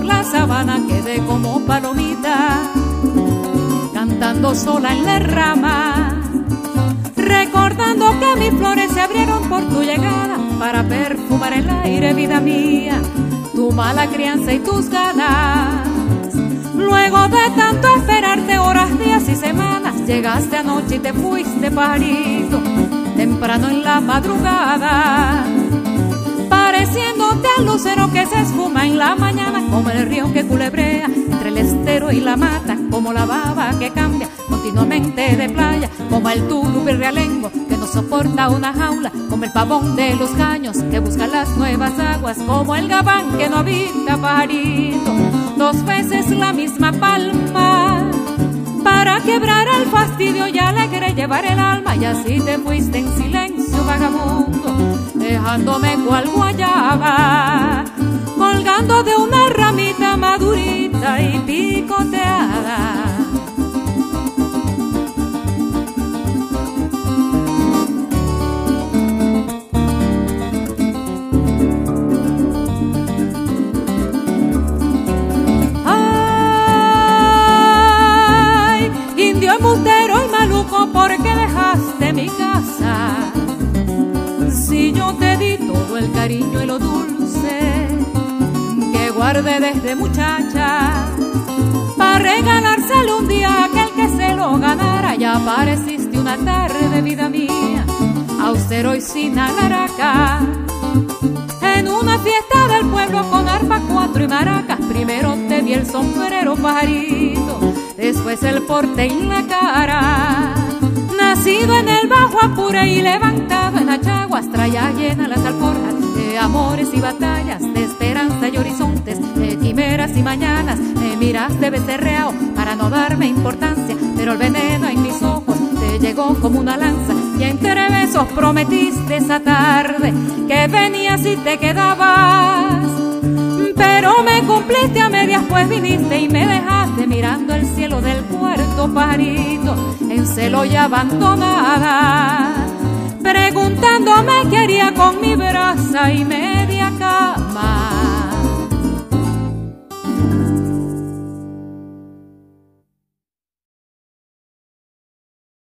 por la sabana quedé como palomita, cantando sola en la rama, recordando que mis flores se abrieron por tu llegada para perfumar el aire, vida mía, tu mala crianza y tus ganas. Luego de tanto esperarte horas, días y semanas, llegaste anoche y te fuiste, pajarito, temprano en la madrugada, pareciéndote al lucero que se esfuma en la mañana, como el río que culebrea entre el estero y la mata, como la baba que cambia continuamente de playa, como el turupe realengo que no soporta una jaula, como el pavón de los caños que busca las nuevas aguas, como el gabán que no habita, pajarito, dos veces la misma palma, para quebrar el fastidio y alegre llevar el alma. Y así te fuiste en silencio, vagabundo, dejándome cual guayaba, colgando de una ramita madurita y picoteada. Embustero y maluco, ¿por qué dejaste mi casa? Si yo te di todo el cariño y lo dulce que guardé desde muchacha, para regalárselo un día a aquel que se lo ganara. Ya apareciste una tarde, vida mía, austero y sin alaraca, en una fiesta del pueblo con arpa, cuatro y maracas. Primero te di el sombrero, pajarito, después el porte en la cara. Nacido en el Bajo Apure y levantado en Achaguas, traía llena las alforjas de amores y batallas, de esperanza y horizontes, de quimeras y mañanas. Me miraste becerreao para no darme importancia, pero el veneno en mis ojos te llegó como una lanza. Y entre besos prometiste esa tarde que venías y te quedabas, pero me cumpliste a medias, pues viniste y me dejaste mirando el cielo del cuarto, pajarito, en celo y abandonada, preguntándome qué haría con mi brasa y media cama.